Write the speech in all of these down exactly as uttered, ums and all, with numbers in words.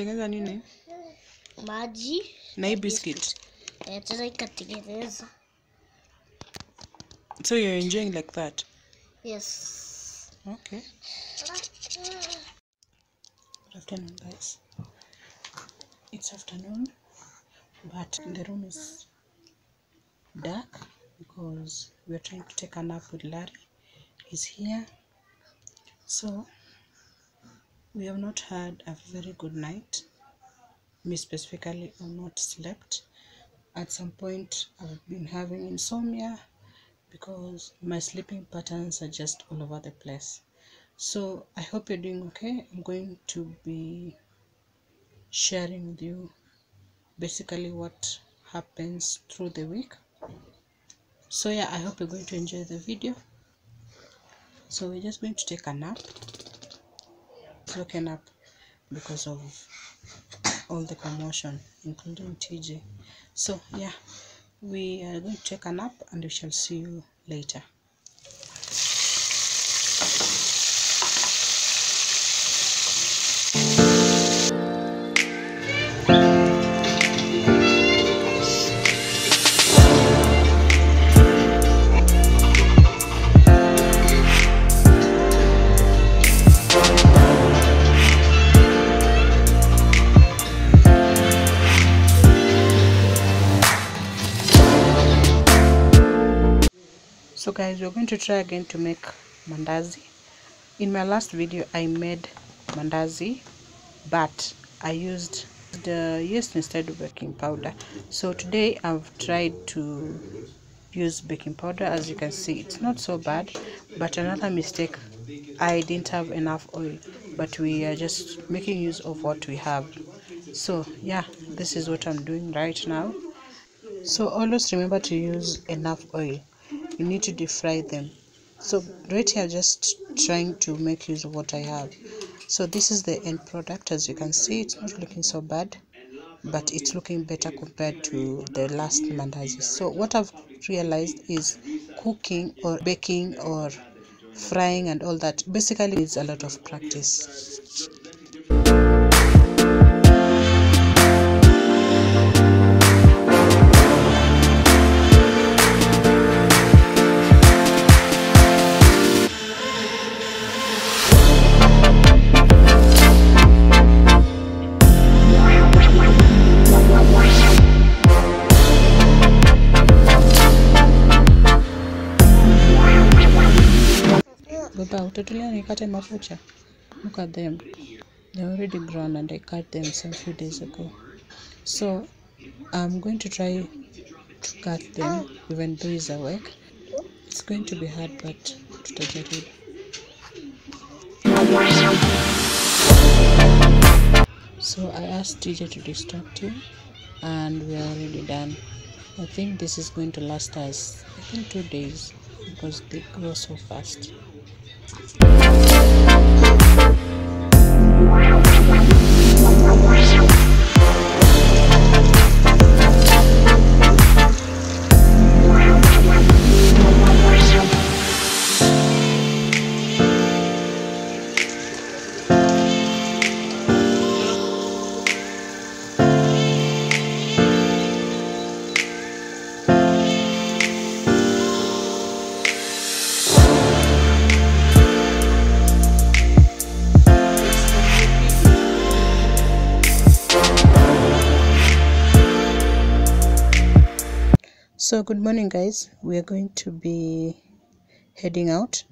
unatengeneza nini? Maji na hii biscuit. Eh, tunaikatengeneza. So you're enjoying like that? Yes. Okay. Good afternoon, guys. It's afternoon, but the room is dark because we're trying to take a nap with Larry. He's here. So we have not had a very good night. Me specifically, I've not slept. At some point, I've been having insomnia because my sleeping patterns are just all over the place. So I hope you're doing okay. I'm going to be sharing with you basically what happens through the week. So yeah, I hope you're going to enjoy the video. So we're just going to take a nap. Looking up because of all the commotion, including T J. So yeah, we are going to take a nap and we shall see you later. So guys, we're going to try again to make mandazi. In my last video I made mandazi, but I used the yeast instead of baking powder. So today I've tried to use baking powder. As you can see, it's not so bad, but another mistake, I didn't have enough oil, but we are just making use of what we have. So yeah, this is what I'm doing right now. So always remember to use enough oil. You need to defry them. So right here, just trying to make use of what I have. So this is the end product. As you can see, it's not looking so bad, but it's looking better compared to the last mandazi. So what I've realized is cooking or baking or frying and all that basically needs a lot of practice. Look at them, they're already grown and I cut them some few days ago. So I'm going to try to cut them even though he's awake. It's going to be hard, but to take it. So I asked T J to distract him and we're already done. I think this is going to last us, I think, two days because they grow so fast. So good morning, guys. We are going to be heading out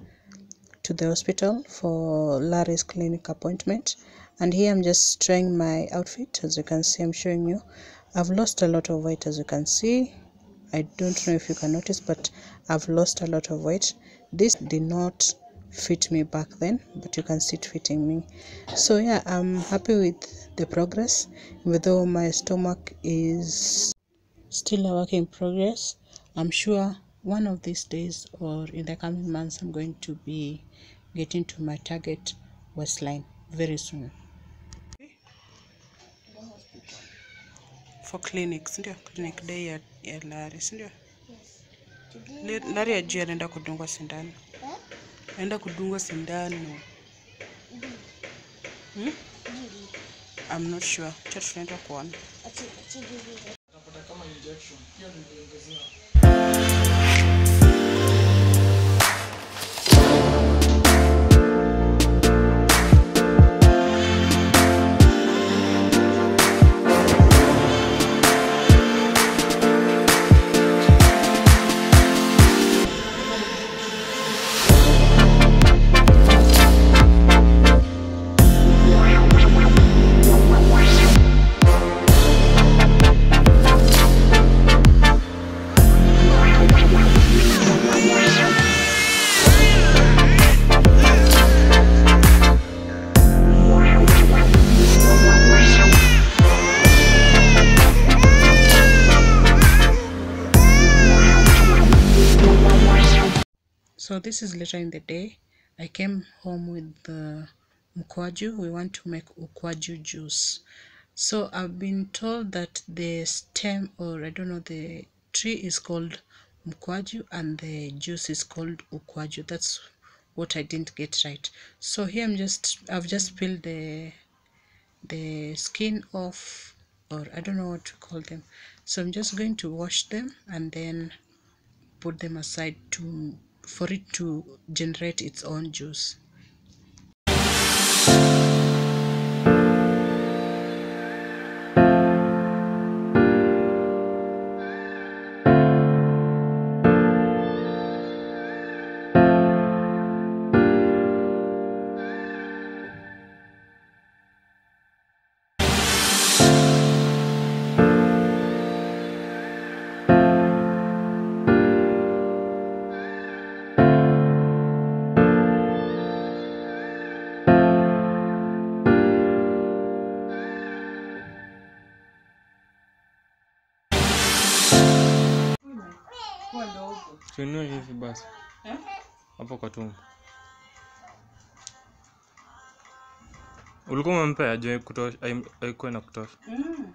to the hospital for Larry's clinic appointment, and here I'm just trying my outfit. As you can see, I'm showing you I've lost a lot of weight. As you can see, I don't know if you can notice, but I've lost a lot of weight. This did not fit me back then, but you can see it fitting me. So yeah, I'm happy with the progress, even though my stomach is still a work in progress. I'm sure one of these days or in the coming months I'm going to be getting to my target waistline very soon. For clinics, clinic day at Larry, isn't it? Yes. Larry ajira enda kudungwa sindano. Enda kudungwa sindano. Hmm? I'm not sure. Church friend of one. So this is later in the day. I came home with the mkwaju. We want to make ukwaju juice. So I've been told that the stem, or I don't know, the tree is called mkwaju and the juice is called ukwaju. That's what I didn't get right. So here I'm just, I've just peeled the the skin off, or I don't know what to call them. So I'm just going to wash them and then put them aside to for it to generate its own juice. Tununua hivi basi. Eh? Hapo kwa tumbo. Ulikuwa umempea aje kutosha haikuwa na kutosha. Mm.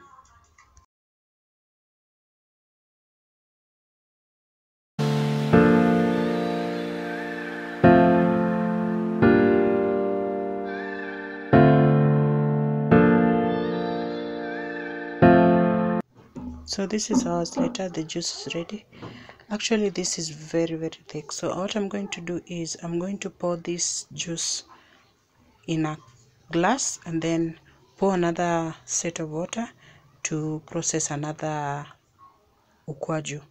So this is hours later, the juice is ready. Actually, this is very very thick, so what I'm going to do is I'm going to pour this juice in a glass and then pour another set of water to process another ukwaju.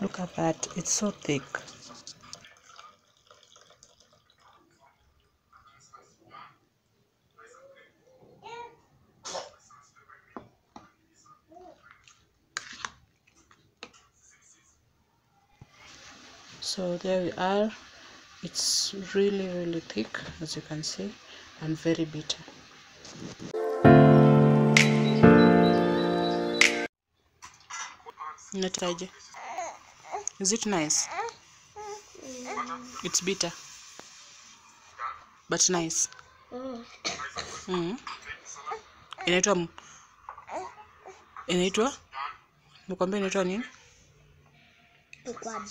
Look at that, it's so thick. So there we are. It's really really thick, as you can see, and very bitter. Nataje, is it nice? It's bitter but nice. Mm. Inaitwa inaitwa mkombe inaitwa nini? Mkwaju.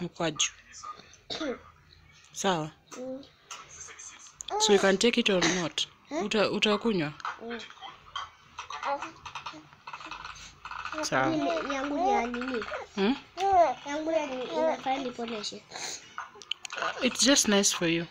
Mkwaju. Sawa. Mm. So you can take it or not. Uta utakunywa. Mm. Sawa. Yangu ya nini? Hmm? Yangu ya nini? Inafaa niponeshe. It's just nice for you.